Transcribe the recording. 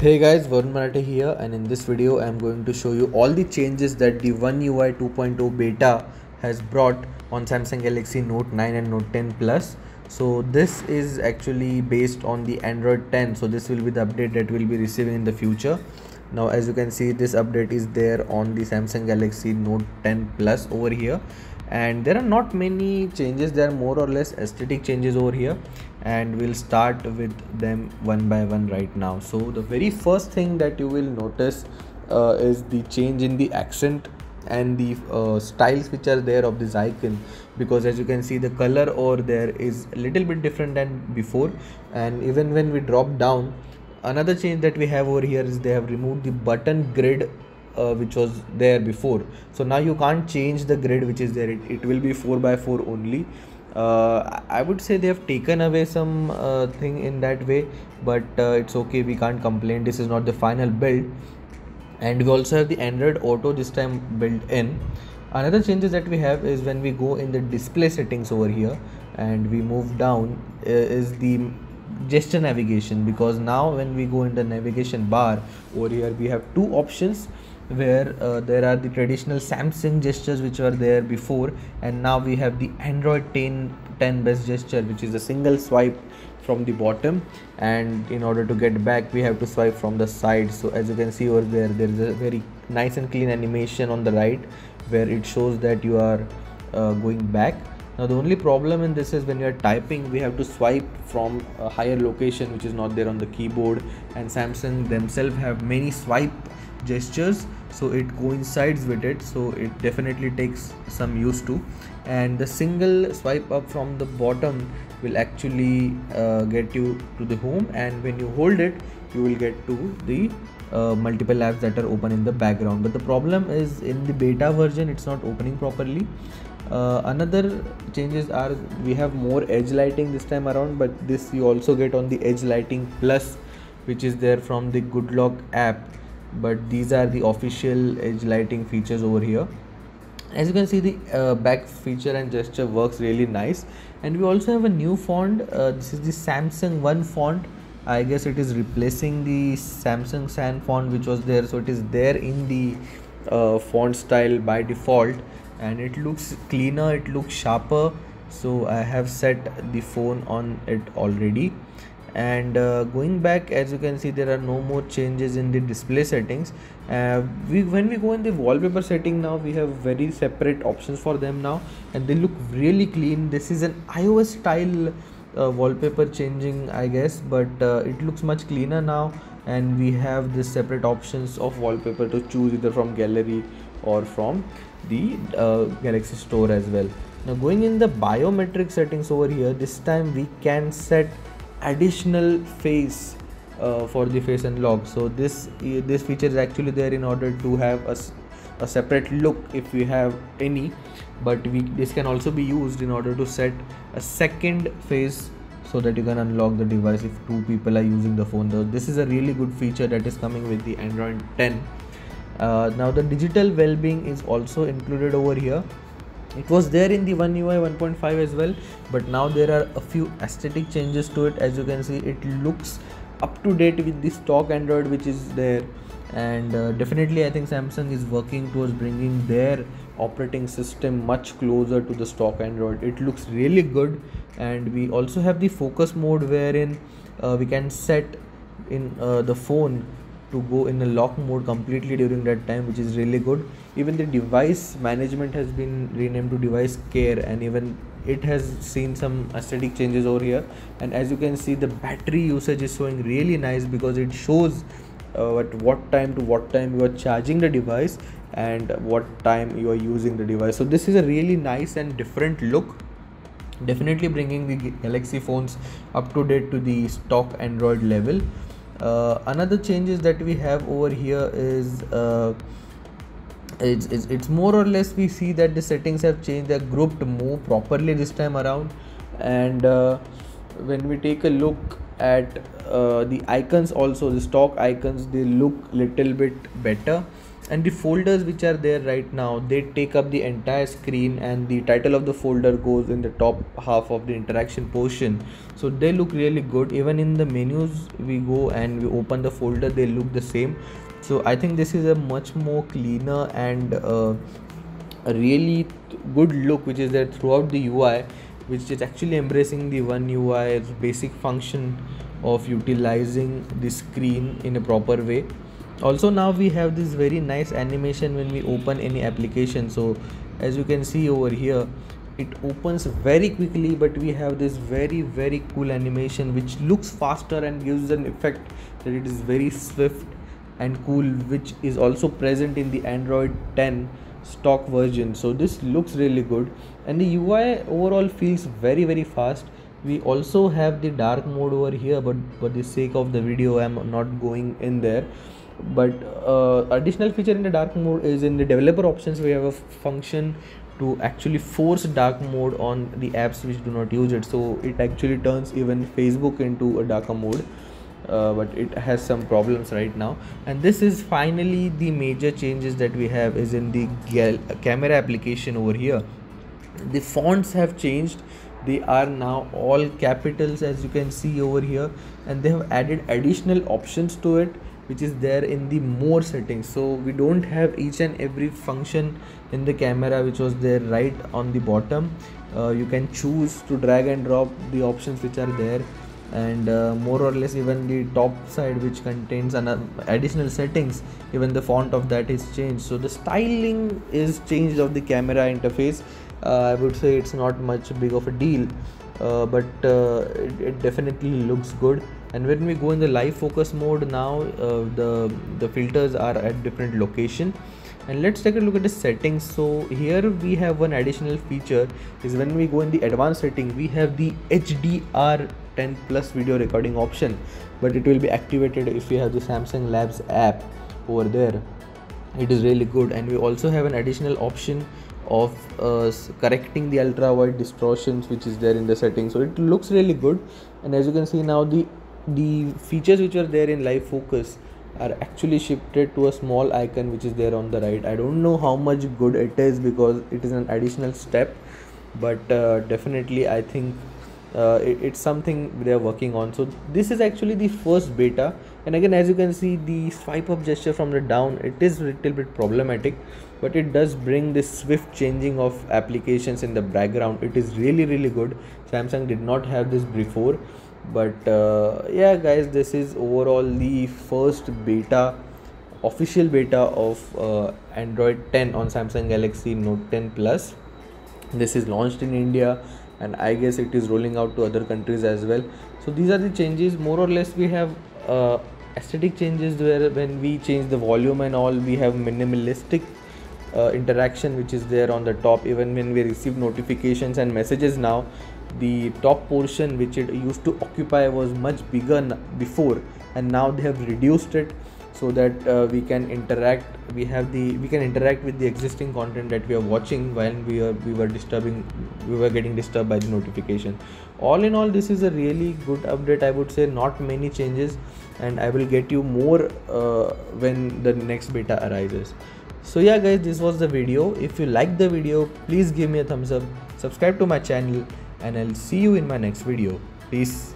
Hey guys, Varun Marathe here, and in this video I am going to show you all the changes that the One UI 2.0 beta has brought on Samsung Galaxy Note 9 and Note 10 Plus. So this is actually based on the Android 10, so this will be the update that we'll be receiving in the future. Now as you can see, this update is there on the Samsung Galaxy Note 10 Plus over here, and there are not many changes, there are more or less aesthetic changes over here, and we'll start with them one by one right now. So the very first thing that you will notice is the change in the accent and the styles which are there of this icon, because as you can see the color over there is a little bit different than before. And even when we drop down, another change that we have over here is they have removed the button grid which was there before. So now you can't change the grid which is there, it will be 4x4 only. I would say they have taken away some thing in that way, but it's okay, we can't complain. This is not the final build. And we also have the Android Auto this time built in. Another changes that we have is when we go in the display settings over here and we move down is the gesture navigation, because now when we go in the navigation bar over here, we have two options where there are the traditional Samsung gestures which were there before, and now we have the Android 10 best gesture, which is a single swipe from the bottom, and in order to get back we have to swipe from the side. So as you can see over there, there is a very nice and clean animation on the right where it shows that you are going back. Now the only problem in this is when you are typing, we have to swipe from a higher location which is not there on the keyboard, and Samsung themselves have many swipe gestures, so it coincides with it, so it definitely takes some used to. And the single swipe up from the bottom will actually get you to the home, and when you hold it you will get to the multiple apps that are open in the background. But the problem is in the beta version it's not opening properly. Another changes are we have more edge lighting this time around, but this you also get on the edge lighting plus which is there from the Good Lock app, but these are the official edge lighting features over here. As you can see, the back feature and gesture works really nice. And we also have a new font. This is the Samsung One font. I guess it is replacing the Samsung San font which was there, so it is there in the font style by default, and it looks cleaner, it looks sharper, so I have set the phone on it already. And going back, as you can see, there are no more changes in the display settings. When we go in the wallpaper setting now, we have very separate options for them now, and they look really clean. This is an iOS style wallpaper changing, I guess, but it looks much cleaner now, and we have the separate options of wallpaper to choose either from gallery or from the Galaxy Store as well. Now going in the biometric settings over here, this time we can set additional face for the face unlock. So this feature is actually there in order to have a separate look if we have any, but this can also be used in order to set a second face so that you can unlock the device if two people are using the phone. Though this is a really good feature that is coming with the Android 10. Now the digital well-being is also included over here. It was there in the One UI 1.5 as well, but now there are a few aesthetic changes to it. As you can see, it looks up to date with the stock Android which is there, and definitely I think Samsung is working towards bringing their operating system much closer to the stock Android. It looks really good. And we also have the focus mode wherein we can set in the phone to go in a lock mode completely during that time, which is really good. Even the device management has been renamed to device care, and even it has seen some aesthetic changes over here. And as you can see, the battery usage is showing really nice, because it shows at what time to what time you are charging the device and what time you are using the device. So this is a really nice and different look, definitely bringing the Galaxy phones up to date to the stock Android level. Another changes that we have over here is it's more or less we see that the settings have changed, they're grouped more properly this time around. And when we take a look at the icons also, the stock icons, they look little bit better, and the folders which are there right now, they take up the entire screen, and the title of the folder goes in the top half of the interaction portion. So they look really good. Even in the menus we go and we open the folder, they look the same. So I think this is a much more cleaner and a really good look which is there throughout the UI, which is actually embracing the One UI's basic function of utilizing the screen in a proper way. Also, now we have this very nice animation when we open any application. So as you can see over here, it opens very quickly, but we have this very cool animation which looks faster and gives an effect that it is very swift and cool, which is also present in the Android 10 stock version. So this looks really good, and the UI overall feels very fast. We also have the dark mode over here, but for the sake of the video I'm not going in there. But additional feature in the dark mode is in the developer options we have a function to actually force dark mode on the apps which do not use it. So it actually turns even Facebook into a darker mode, but it has some problems right now. And this is finally the major changes that we have is in the camera application over here. The fonts have changed. They are now all capitals, as you can see over here, and they have added additional options to it which is there in the more settings. So we don't have each and every function in the camera which was there right on the bottom. You can choose to drag and drop the options which are there, and more or less even the top side which contains an additional settings, even the font of that is changed. So the styling is changed of the camera interface. I would say it's not much big of a deal, but it definitely looks good. And when we go in the live focus mode now, the filters are at different location. And let's take a look at the settings. So here we have one additional feature is when we go in the advanced setting, we have the HDR 10 Plus video recording option, but it will be activated if you have the Samsung Labs app over there. It is really good. And we also have an additional option of correcting the ultra wide distortions which is there in the settings. So it looks really good. And as you can see now, the features which are there in live focus are actually shifted to a small icon which is there on the right. I don't know how much good it is because it is an additional step, but definitely I think it's something they are working on. So this is actually the first beta, and again as you can see, the swipe up gesture from the down, it is a little bit problematic, but it does bring this swift changing of applications in the background. It is really good. Samsung did not have this before, but yeah guys, this is overall the first beta, official beta of Android 10 on Samsung Galaxy Note 10 Plus. This is launched in India, and I guess it is rolling out to other countries as well. So these are the changes. More or less we have aesthetic changes where when we change the volume and all, we have minimalistic interaction which is there on the top. Even when we receive notifications and messages now, the top portion which it used to occupy was much bigger before, and now they have reduced it so that we can interact with the existing content that we are watching while we were getting disturbed by the notification. All in all, this is a really good update. I would say not many changes, and I will get you more when the next beta arises. So yeah guys, this was the video. If you like the video, please give me a thumbs up, subscribe to my channel, and I'll see you in my next video. Peace.